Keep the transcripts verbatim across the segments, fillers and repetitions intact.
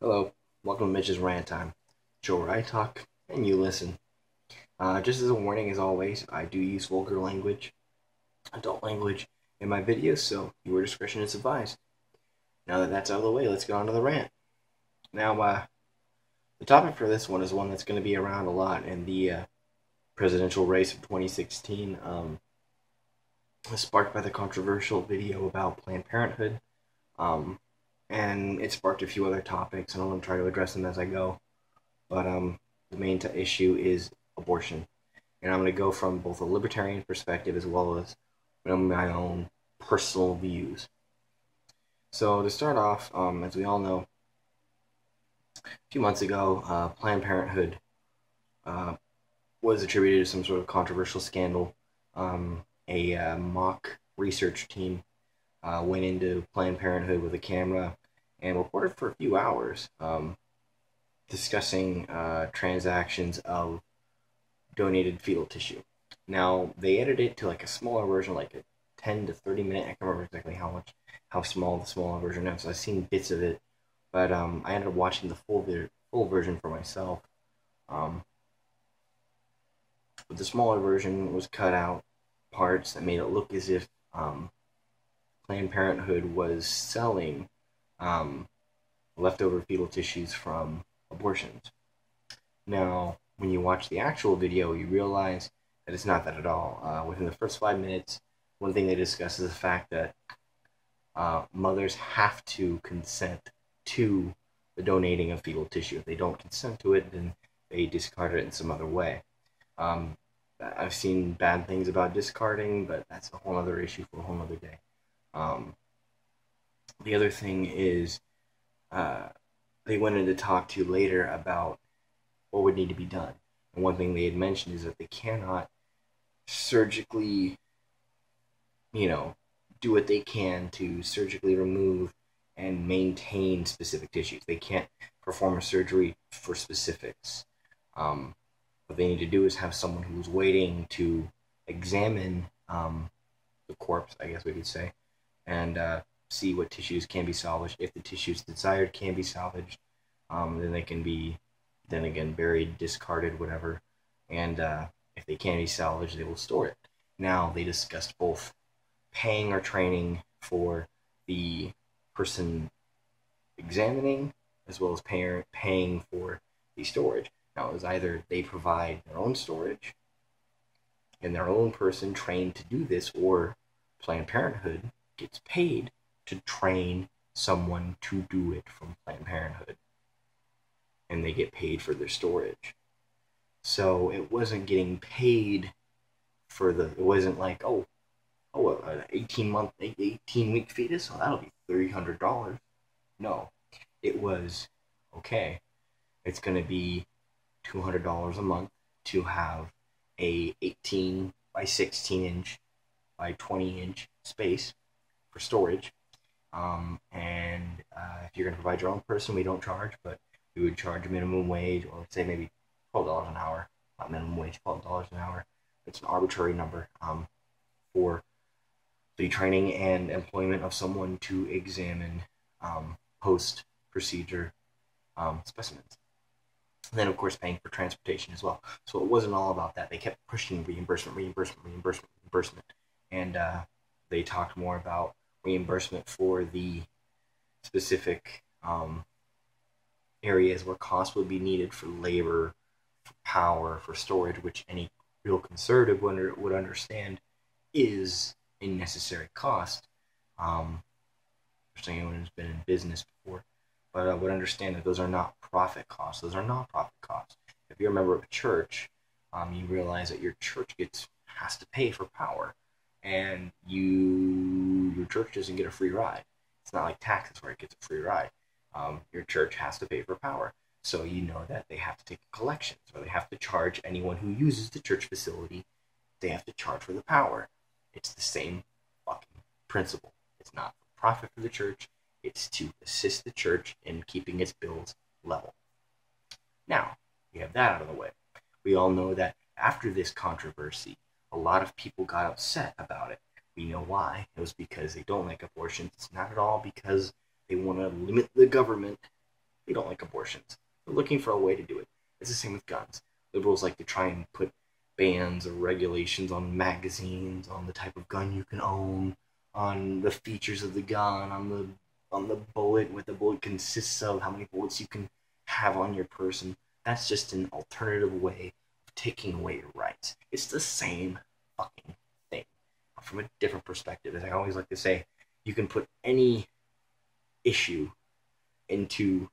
Hello, welcome to Mitch's Rant Time, show where I talk and you listen. Uh, just as a warning, as always, I do use vulgar language, adult language in my videos, so your discretion is advised. Now that that's out of the way, let's get on to the rant. Now, uh, the topic for this one is one that's going to be around a lot in the uh, presidential race of twenty sixteen, um, sparked by the controversial video about Planned Parenthood. Um, and it sparked a few other topics, and I'm going to try to address them as I go. But um, the main t issue is abortion. And I'm going to go from both a libertarian perspective as well as you know, my own personal views. So to start off, um, as we all know, a few months ago, uh, Planned Parenthood uh, was attributed to some sort of controversial scandal. Um, a uh, mock research team Uh, went into Planned Parenthood with a camera and reported for a few hours um, discussing uh, transactions of donated fetal tissue. Now, they edited it to like a smaller version, like a ten to thirty minute, I can't remember exactly how much, how small the smaller version is. So I've seen bits of it, but um, I ended up watching the full, full version for myself. Um, but the smaller version was cut out parts that made it look as if um, Planned Parenthood was selling um, leftover fetal tissues from abortions. Now, when you watch the actual video, you realize that it's not that at all. Uh, within the first five minutes, one thing they discuss is the fact that uh, mothers have to consent to the donating of fetal tissue. If they don't consent to it, then they discard it in some other way. Um, I've seen bad things about discarding, but that's a whole other issue for a whole other day. Um, the other thing is, uh, they wanted to talk to later about what would need to be done. And one thing they had mentioned is that they cannot surgically, you know, do what they can to surgically remove and maintain specific tissues. They can't perform a surgery for specifics. Um, what they need to do is have someone who's waiting to examine, um, the corpse, I guess we could say, and uh, see what tissues can be salvaged. If the tissues desired can be salvaged, um, then they can be, then again, buried, discarded, whatever. And uh, if they can be salvaged, they will store it. Now, they discussed both paying or training for the person examining, as well as pay paying for the storage. Now, it was either they provide their own storage, and their own person trained to do this, or Planned Parenthood gets paid to train someone to do it from Planned Parenthood, and they get paid for their storage. So it wasn't getting paid for the, it wasn't like, oh, oh, an eighteen month, eighteen week fetus, oh, that'll be three hundred dollars. No, it was, okay, it's going to be two hundred dollars a month to have a eighteen by sixteen inch by twenty inch space for storage, um, and uh, if you're going to provide your own person, we don't charge, but we would charge minimum wage, or say maybe twelve dollars an hour, not minimum wage, twelve dollars an hour. It's an arbitrary number um, for the training and employment of someone to examine um, post-procedure um, specimens. And then, of course, paying for transportation as well. So it wasn't all about that. They kept pushing reimbursement, reimbursement, reimbursement, reimbursement. And uh, they talked more about reimbursement for the specific um, areas where costs would be needed for labor, for power, for storage, which any real conservative would, would understand is a necessary cost. Um, especially anyone who's been in business before. But I would understand that those are not profit costs. Those are non-profit costs. If you're a member of a church, um, you realize that your church gets has to pay for power, and you your church doesn't get a free ride. It's not like taxes where it gets a free ride. Um, your church has to pay for power, so you know that they have to take collections, or they have to charge anyone who uses the church facility. They have to charge for the power. It's the same fucking principle. It's not for profit for the church. It's to assist the church in keeping its bills level. Now, we have that out of the way. We all know that after this controversy, a lot of people got upset about it. We know why. It was because they don't like abortions. It's not at all because they want to limit the government. They don't like abortions. They're looking for a way to do it. It's the same with guns. Liberals like to try and put bans or regulations on magazines, on the type of gun you can own, on the features of the gun, on the on the bullet, what the bullet consists of, how many bullets you can have on your person. That's just an alternative way of taking away your rights. It's the same fucking thing, but from a different perspective. As I always like to say, you can put any issue into,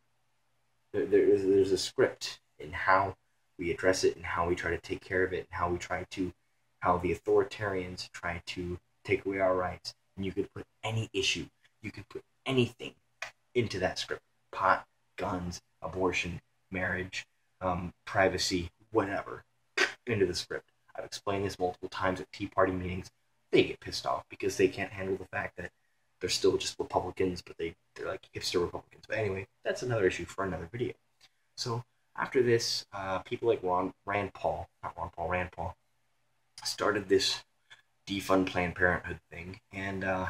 there, there, there's a script in how we address it and how we try to take care of it and how we try to, how the authoritarians try to take away our rights. And you could put any issue, you could put anything into that script. Pot, guns, abortion, marriage, um, privacy, whatever, into the script. I've explained this multiple times at Tea Party meetings. They get pissed off because they can't handle the fact that they're still just Republicans, but they, they're like hipster Republicans. But anyway, that's another issue for another video. So after this, uh, people like Ron, Rand Paul, not Ron Paul, Rand Paul, started this defund Planned Parenthood thing, and uh,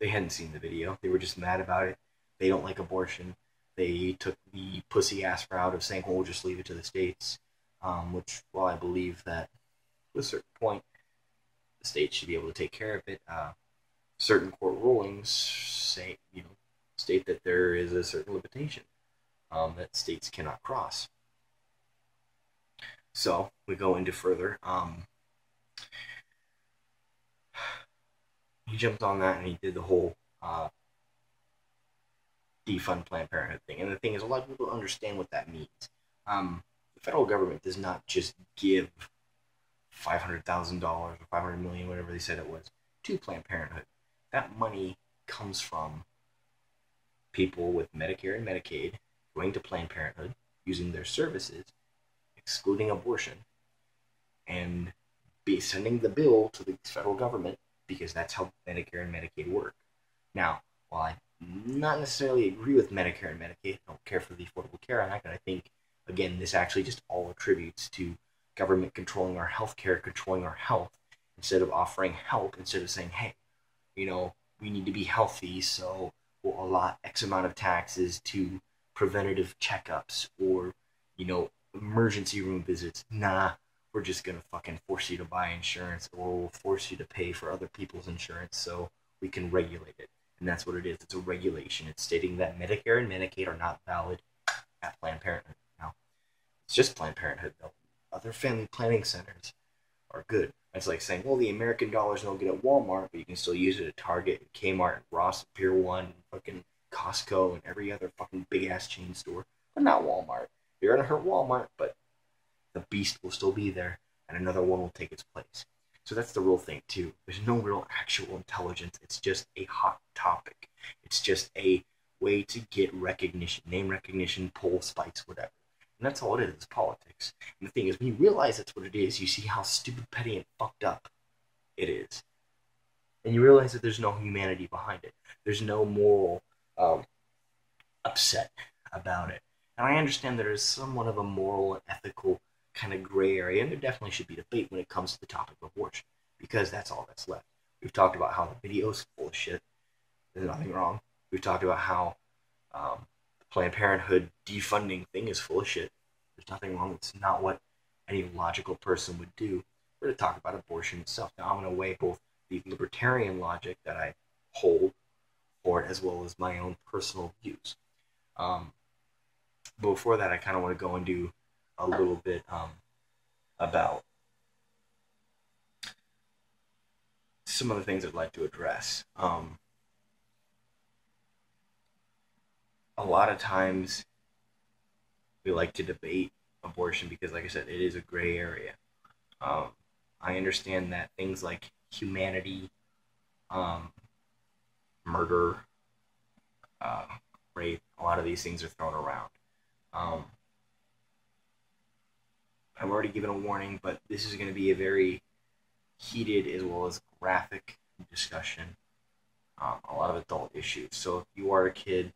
they hadn't seen the video. They were just mad about it. They don't like abortion. They took the pussy-ass route of saying, well, we'll just leave it to the states, um, which, while I believe that to a certain point, the states should be able to take care of it, uh, certain court rulings say, you know, state that there is a certain limitation um, that states cannot cross. So we go into further. Um, he jumped on that and he did the whole uh, defund Planned Parenthood thing. And the thing is, a lot of people don't understand what that means. Um, the federal government does not just give five hundred thousand dollars or five hundred million dollars, whatever they said it was, to Planned Parenthood. That money comes from people with Medicare and Medicaid going to Planned Parenthood, using their services, excluding abortion, and be sending the bill to the federal government, because that's how Medicare and Medicaid work. Now, while I not necessarily agree with Medicare and Medicaid, I don't care for the Affordable Care Act, and I think, again, this actually just all attributes to government controlling our health care, controlling our health, instead of offering help, instead of saying, hey, you know, we need to be healthy, so we'll allot X amount of taxes to preventative checkups or, you know, emergency room visits. Nah, we're just going to fucking force you to buy insurance, or we'll force you to pay for other people's insurance so we can regulate it. And that's what it is. It's a regulation. It's stating that Medicare and Medicaid are not valid at Planned Parenthood. Now, it's just Planned Parenthood, though. Other family planning centers are good. It's like saying, well, the American dollar's no good at Walmart, but you can still use it at Target, and Kmart, and Ross, and Pier One, and fucking Costco, and every other fucking big-ass chain store, but not Walmart. You're gonna hurt Walmart, but the beast will still be there, and another one will take its place. So that's the real thing, too. There's no real actual intelligence. It's just a hot topic. It's just a way to get recognition, name recognition, poll spikes, whatever. And that's all it is, it's politics. And the thing is, when you realize that's what it is, you see how stupid, petty, and fucked up it is. And you realize that there's no humanity behind it. There's no moral um, upset about it. And I understand there is somewhat of a moral and ethical kind of gray area, and there definitely should be debate when it comes to the topic of abortion, because that's all that's left. We've talked about how the video is full of shit. There's nothing wrong. We've talked about how um, Planned Parenthood defunding thing is full of shit. There's nothing wrong. It's not what any logical person would do. We're to talk about abortion itself. Now, I'm going to weigh both the libertarian logic that I hold for it as well as my own personal views. Um, but before that, I kind of want to go and do a little bit um, about some of the things I'd like to address. Um, A lot of times we like to debate abortion because, like I said, it is a gray area. Um, I understand that things like humanity, um, murder, uh, rape, a lot of these things are thrown around. Um, I've already given a warning, but this is going to be a very heated as well as graphic discussion. Um, a lot of adult issues. So if you are a kid,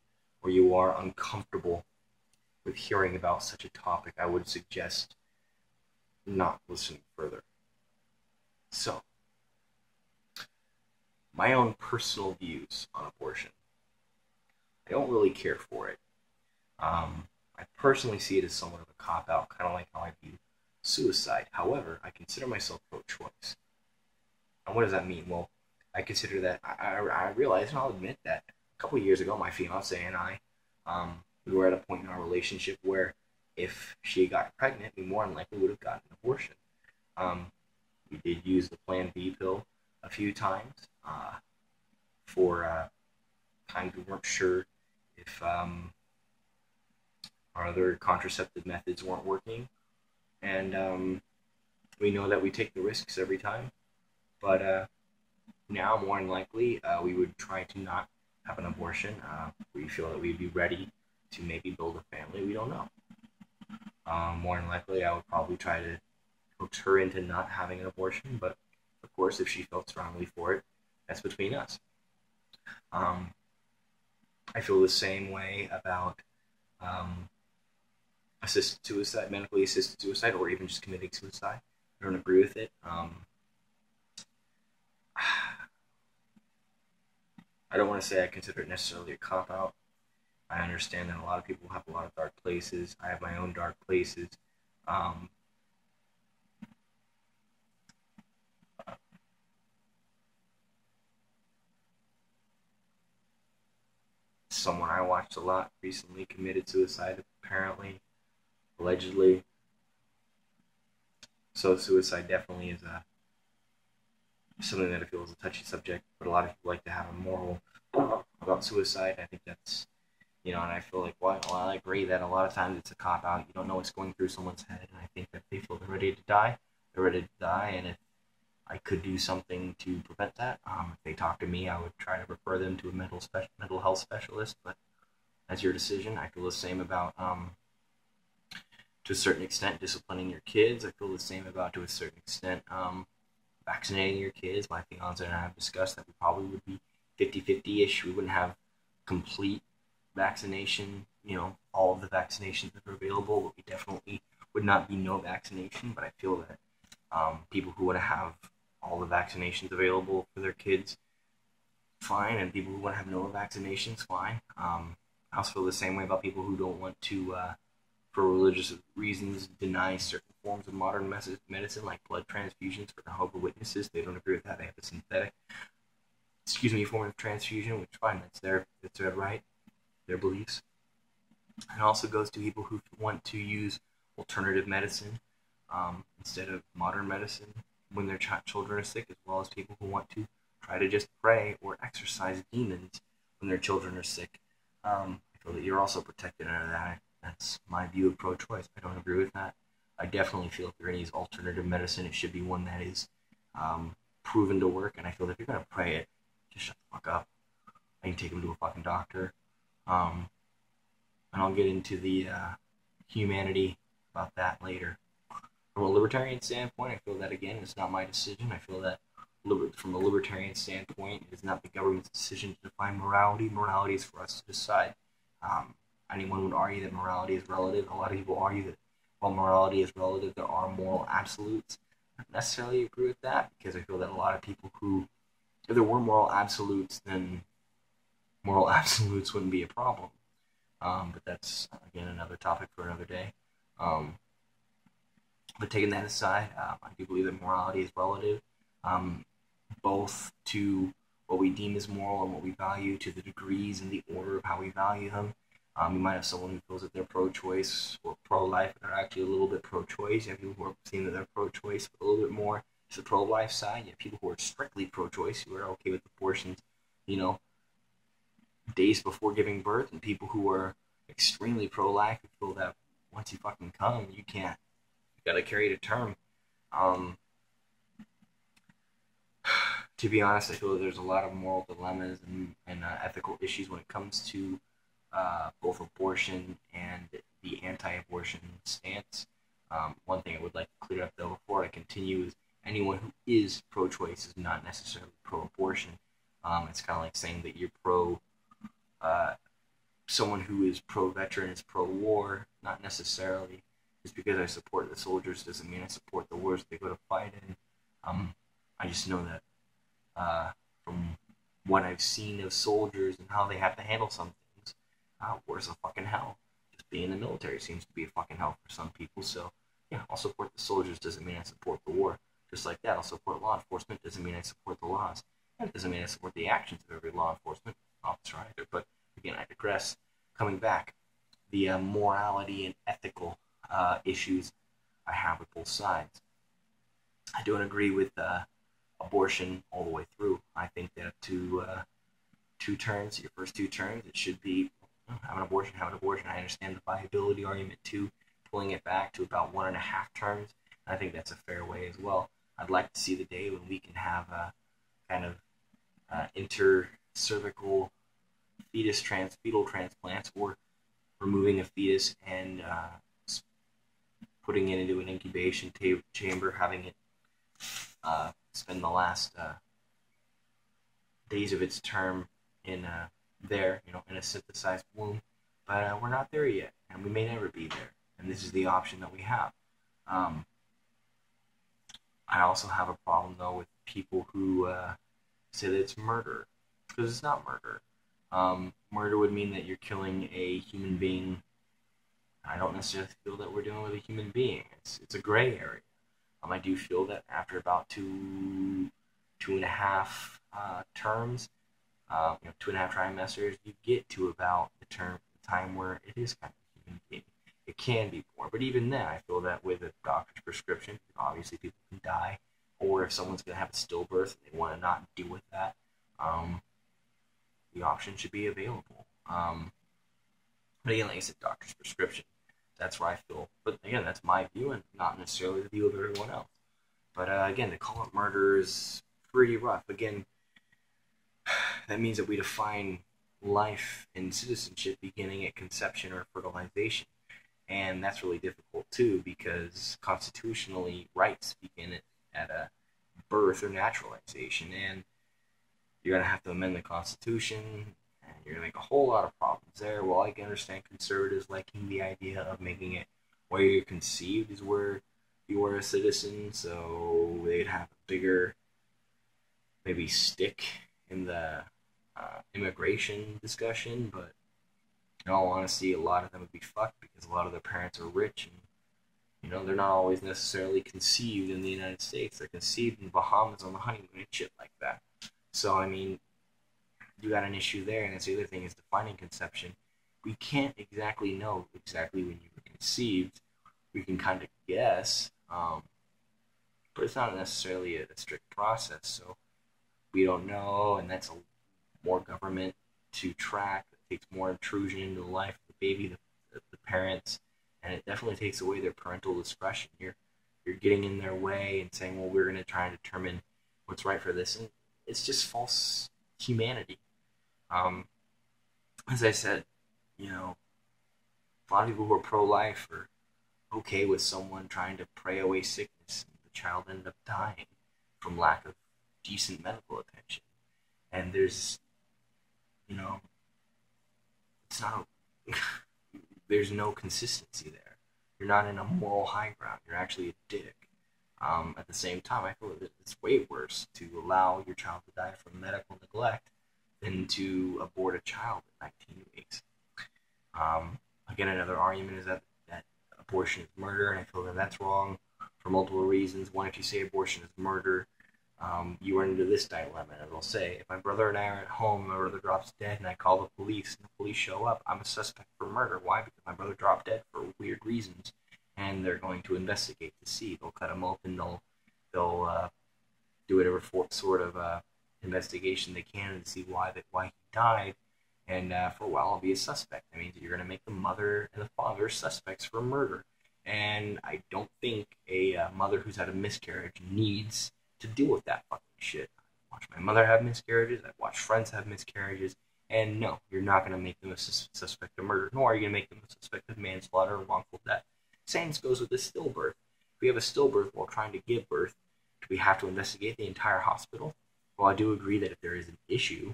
or you are uncomfortable with hearing about such a topic, I would suggest not listening further. So, my own personal views on abortion. I don't really care for it. Um, I personally see it as somewhat of a cop-out, kind of like how I view suicide. However, I consider myself pro-choice. And what does that mean? Well, I consider that, I, I, I realize, and I'll admit that, a couple of years ago, my fiance and I, um, we were at a point in our relationship where if she got pregnant, we more than likely would have gotten an abortion. Um, we did use the Plan B pill a few times uh, for uh, times we weren't sure if um, our other contraceptive methods weren't working. And um, we know that we take the risks every time. But uh, now, more than likely, uh, we would try to not have an abortion. Uh, we feel that we'd be ready to maybe build a family. We don't know. Um, more than likely, I would probably try to coax her into not having an abortion. But, of course, if she felt strongly for it, that's between us. Um, I feel the same way about um, assisted suicide, medically assisted suicide, or even just committing suicide. I don't agree with it. Um, I don't want to say I consider it necessarily a cop-out. I understand that a lot of people have a lot of dark places. I have my own dark places. Um, someone I watched a lot recently committed suicide, apparently, allegedly. So suicide definitely is a something that I feel is a touchy subject, but a lot of people like to have a moral about suicide. I think that's, you know, and I feel like, well, I agree that a lot of times it's a cop-out. You don't know what's going through someone's head, and I think that they feel they're ready to die. They're ready to die, and if I could do something to prevent that, um, if they talk to me, I would try to refer them to a mental spe- mental health specialist, but that's your decision. I feel the same about, um, to a certain extent, disciplining your kids. I feel the same about, to a certain extent, um, vaccinating your kids. My fiance and I have discussed that we probably would be fifty fifty-ish. We wouldn't have complete vaccination, you know, all of the vaccinations that are available, but we definitely would not be no vaccination. But I feel that um, people who want to have all the vaccinations available for their kids, fine, and people who want to have no vaccinations, fine. Um, I also feel the same way about people who don't want to, uh, for religious reasons, deny certain forms of modern medicine, like blood transfusions for Jehovah's Witnesses. They don't agree with that. They have a synthetic, excuse me, form of transfusion, which, fine, that's their, that's their right, their beliefs. And also goes to people who want to use alternative medicine um, instead of modern medicine when their ch children are sick, as well as people who want to try to just pray or exorcise demons when their children are sick. Um, I feel that you're also protected under that. That's my view of pro-choice. I don't agree with that. I definitely feel if you're going to use alternative medicine, it should be one that is um, proven to work. And I feel that if you're going to pray it, just shut the fuck up. I can take them to a fucking doctor. Um, and I'll get into the uh, humanity about that later. From a libertarian standpoint, I feel that, again, it's not my decision. I feel that from a libertarian standpoint, it is not the government's decision to define morality. Morality is for us to decide. Um, anyone would argue that morality is relative. A lot of people argue that while morality is relative, there are moral absolutes. I don't necessarily agree with that, because I feel that a lot of people who, if there were moral absolutes, then moral absolutes wouldn't be a problem. Um, but that's, again, another topic for another day. Um, but taking that aside, um, I do believe that morality is relative, um, both to what we deem as moral and what we value, to the degrees and the order of how we value them. Um, you might have someone who feels that they're pro-choice or pro-life, but they're actually a little bit pro-choice. You have people who are seeing that they're pro-choice, but a little bit more to the pro-life side. You have people who are strictly pro-choice, who are okay with abortions, you know, days before giving birth, and people who are extremely pro-life who feel that once you fucking come, you can't. You gotta carry to term. Um, to be honest, I feel that there's a lot of moral dilemmas and, and uh, ethical issues when it comes to Uh, both abortion and the anti-abortion stance. Um, one thing I would like to clear up, though, before I continue is anyone who is pro-choice is not necessarily pro-abortion. Um, it's kind of like saying that you're pro... Uh, someone who is pro-veteran is pro-war, not necessarily. Just because I support the soldiers doesn't mean I support the wars they go to fight in. Um, I just know that uh, from what I've seen of soldiers and how they have to handle something, Uh, where's the fucking hell? being in the military seems to be a fucking help for some people. So, yeah, I'll support the soldiers doesn't mean I support the war. Just like that, I'll support law enforcement doesn't mean I support the laws. And it doesn't mean I support the actions of every law enforcement officer either. But, again, I digress. Coming back, the uh, morality and ethical uh, issues I have with both sides. I don't agree with uh, abortion all the way through. I think that to... Uh, two terms, your first two terms, it should be have an abortion, have an abortion. I understand the viability argument too, pulling it back to about one and a half terms. And I think that's a fair way as well. I'd like to see the day when we can have a kind of uh, inter-cervical fetus trans, fetal transplants, or removing a fetus and uh, putting it into an incubation ta chamber, having it uh, spend the last uh, days of its term in uh, there, you know, in a synthesized womb, but uh, we're not there yet, and we may never be there, and this is the option that we have. Um, I also have a problem, though, with people who uh, say that it's murder, because it's not murder. Um, murder would mean that you're killing a human being. I don't necessarily feel that we're dealing with a human being. It's, it's a gray area. Um, I do feel that after about two, two and a half uh, terms, Uh, you know, two and a half trimesters, you get to about the term the time where it is kind of human being. It can be born, but even then, I feel that with a doctor's prescription, obviously people can die, or if someone's going to have a stillbirth and they want to not deal with that, um, the option should be available. Um, but again, like I said, doctor's prescription. That's where I feel. But again, that's my view, and not necessarily the view of everyone else. But uh, again, to call it murder is pretty rough. Again, that means that we define life and citizenship beginning at conception or fertilization. And that's really difficult, too, because constitutionally, rights begin at, at a birth or naturalization. And you're going to have to amend the Constitution, and you're going to make a whole lot of problems there. Well, I can understand conservatives liking the idea of making it where you're conceived is where you were a citizen, so they'd have a bigger, maybe, stick in the uh, immigration discussion, but in all honesty, a lot of them would be fucked because a lot of their parents are rich, and you know they're not always necessarily conceived in the United States. They're conceived in the Bahamas on the honeymoon and shit like that. So I mean, you got an issue there, and that's the other thing is defining conception. We can't exactly know exactly when you were conceived. We can kind of guess, um, but it's not necessarily a, a strict process. So we don't know, and that's a, more government to track. It takes more intrusion into the life of the baby, the, the parents, and it definitely takes away their parental discretion. You're, you're getting in their way and saying, well, we're going to try and determine what's right for this, and it's just false humanity. Um, as I said, you know, a lot of people who are pro-life are okay with someone trying to pray away sickness, and the child ended up dying from lack of decent medical attention. And there's, you know, it's not, there's no consistency there. You're not in a moral high ground. You're actually a dick. Um, at the same time, I feel that it's way worse to allow your child to die from medical neglect than to abort a child at nineteen weeks. Um, again, another argument is that, that abortion is murder, and I feel that that's wrong for multiple reasons. One, if you say abortion is murder, Um, you run into this dilemma, and it'll say, if my brother and I are at home, my brother drops dead, and I call the police, and the police show up, I'm a suspect for murder. Why? Because my brother dropped dead for weird reasons, and they're going to investigate to see. They'll cut him open, they'll, they'll uh, do whatever for, sort of uh, investigation they can to see why, that, why he died, and uh, for a while I'll be a suspect. That means you're going to make the mother and the father suspects for murder, and I don't think a uh, mother who's had a miscarriage needs to deal with that fucking shit. I watched my mother have miscarriages, I've watched friends have miscarriages, and no, you're not going to make them a sus suspect of murder, nor are you going to make them a suspect of manslaughter or wrongful death. Same goes with a stillbirth. If we have a stillbirth while trying to give birth, do we have to investigate the entire hospital? Well, I do agree that if there is an issue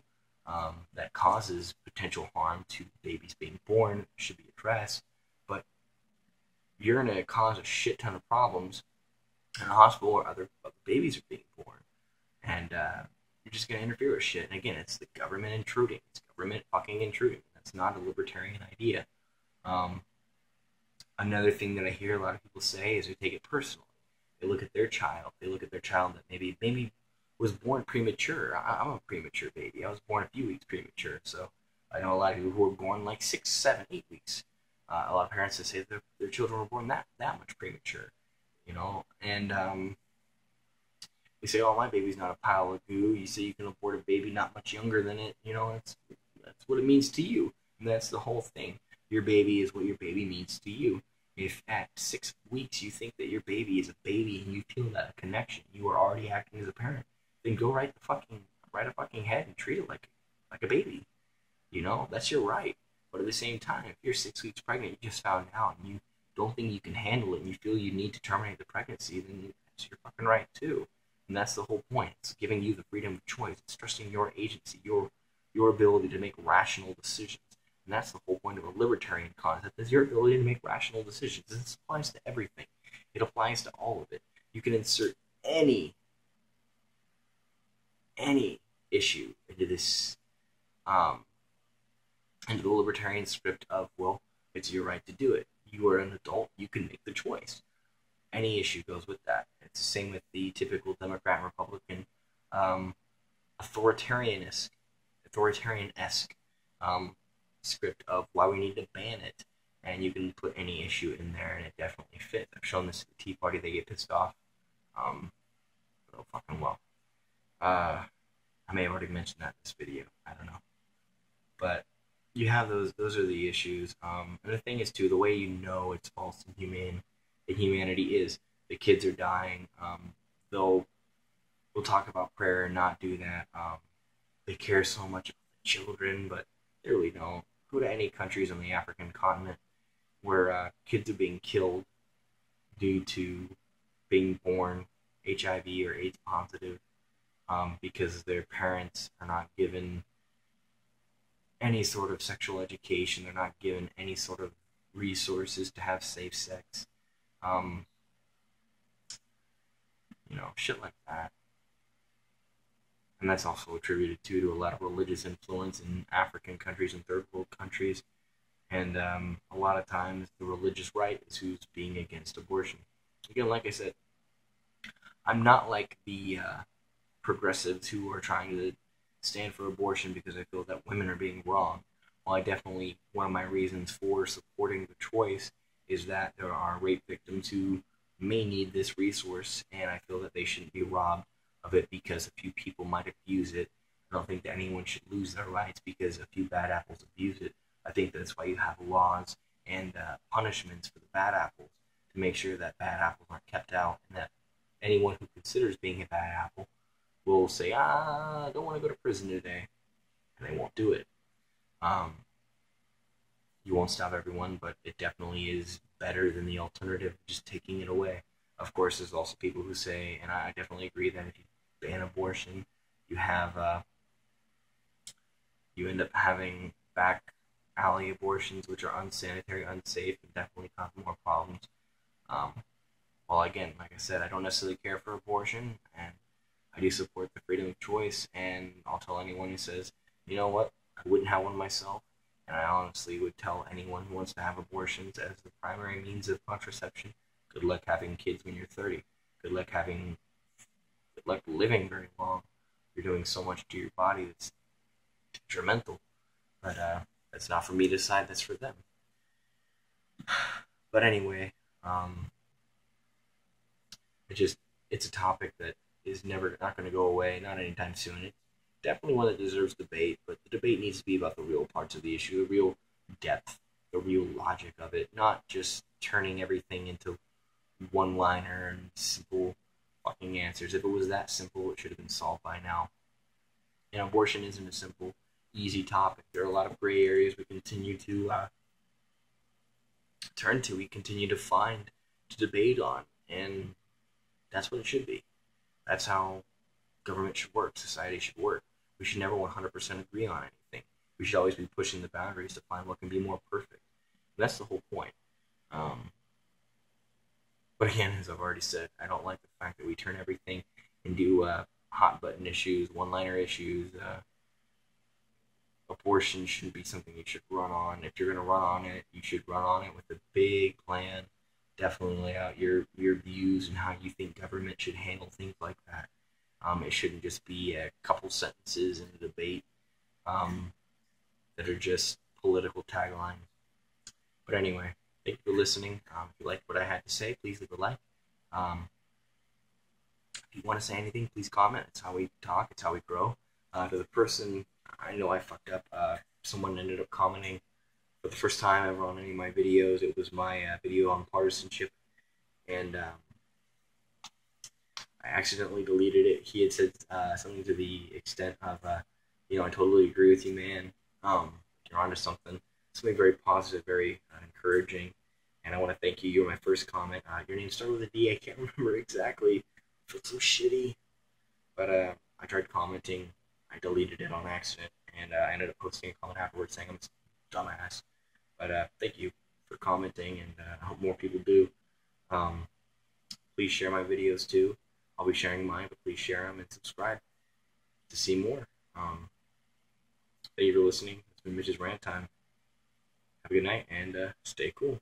um, that causes potential harm to babies being born, it should be addressed, but you're going to cause a shit ton of problems in a hospital or other babies are being born, and uh, you're just going to interfere with shit. And again, it's the government intruding. It's government fucking intruding. That's not a libertarian idea. Um, another thing that I hear a lot of people say is they take it personally. They look at their child. They look at their child that maybe maybe was born premature. I, I'm a premature baby. I was born a few weeks premature. So I know a lot of people who were born like six, seven, eight weeks. Uh, a lot of parents that say their, their children were born that, that much premature, you know. And um, they say, oh, my baby's not a pile of goo. You say you can abort a baby not much younger than it. You know, that's, that's what it means to you. And that's the whole thing. Your baby is what your baby means to you. If at six weeks you think that your baby is a baby and you feel that connection, you are already acting as a parent, then go right the fucking right a fucking head and treat it like like a baby. You know, that's your right. But at the same time, if you're six weeks pregnant, you just found out and you don't think you can handle it and you feel you need to terminate the pregnancy, then that's your fucking right too. And that's the whole point. It's giving you the freedom of choice. It's trusting your agency, your your ability to make rational decisions. And that's the whole point of a libertarian concept, is your ability to make rational decisions. This applies to everything. It applies to all of it. You can insert any, any issue into this, um, into the libertarian script of, well, it's your right to do it. You are an adult. You can make the choice. Any issue goes with that. It's the same with the typical Democrat, Republican, um, authoritarian-esque, authoritarian-esque, um, script of why we need to ban it, and you can put any issue in there and it definitely fits. I've shown this to the Tea Party. They get pissed off um oh fucking well. uh I may have already mentioned that in this video, I don't know, but you have those those are the issues. Um and the thing is too, the way you know it's false and humane and humanity is the kids are dying. Um they'll we'll talk about prayer and not do that. Um they care so much about the children, but there we don't. Go to any countries on the African continent where uh, kids are being killed due to being born H I V or AIDS positive, um, because their parents are not given any sort of sexual education. They're not given any sort of resources to have safe sex. Um, you know, shit like that. And that's also attributed to, to a lot of religious influence in African countries and third world countries. And um, a lot of times the religious right is who's being against abortion. Again, like I said, I'm not like the uh, progressives who are trying to stand for abortion because I feel that women are being wrong. Well, I definitely, one of my reasons for supporting the choice is that there are rape victims who may need this resource, and I feel that they shouldn't be robbed of it because a few people might abuse it. I don't think that anyone should lose their rights because a few bad apples abuse it. I think that's why you have laws and uh, punishments for the bad apples, to make sure that bad apples aren't kept out, and that anyone who considers being a bad apple will say, ah, I don't want to go to prison today, and they won't do it. Um, you won't stop everyone, but it definitely is better than the alternative, just taking it away. Of course, there's also people who say, and I definitely agree, that if you ban abortion, you have uh, you end up having back alley abortions, which are unsanitary, unsafe, and definitely cause more problems. Um, well, again, like I said, I don't necessarily care for abortion, and I do support the freedom of choice. And I'll tell anyone who says, you know what, I wouldn't have one myself, and I honestly would tell anyone who wants to have abortions as the primary means of contraception, good luck having kids when you're thirty. Good luck having, good luck living very long. You're doing so much to your body that's detrimental. But uh, that's not for me to decide. That's for them. But anyway, um, it just it's a topic that is never not going to go away. Not anytime soon. It's definitely one that deserves debate. But the debate needs to be about the real parts of the issue, the real depth, the real logic of it, not just turning everything into one-liner and simple fucking answers. If it was that simple, it should have been solved by now. And abortion isn't a simple, easy topic. There are a lot of gray areas we continue to uh, turn to, we continue to find, to debate on, and that's what it should be. That's how government should work, society should work. We should never one hundred percent agree on anything. We should always be pushing the boundaries to find what can be more perfect. And that's the whole point. Um, But again, as I've already said, I don't like the fact that we turn everything into uh, hot-button issues, one-liner issues. Uh, abortion shouldn't be something you should run on. If you're going to run on it, you should run on it with a big plan. Definitely lay out your, your views and how you think government should handle things like that. Um, it shouldn't just be a couple sentences in a debate um, that are just political taglines. But anyway, thank you for listening. Um, if you liked what I had to say, please leave a like. Um, if you want to say anything, please comment. It's how we talk. It's how we grow. Uh, to the person, I know I fucked up. Uh, someone ended up commenting for the first time ever on any of my videos. It was my uh, video on partisanship. And um, I accidentally deleted it. He had said uh, something to the extent of, uh, you know, I totally agree with you, man. Um, you're onto something. Something very positive, very uh, encouraging. And I want to thank you. You were my first comment. Uh, your name started with a D. I can't remember exactly. I feel so shitty. But uh, I tried commenting. I deleted it on accident. And uh, I ended up posting a comment afterwards saying I'm a dumbass. But uh, thank you for commenting. And uh, I hope more people do. Um, please share my videos too. I'll be sharing mine, but please share them and subscribe to see more. Um, thank you for listening. It's been Mitch's Rant Time. Have a good night and uh, stay cool.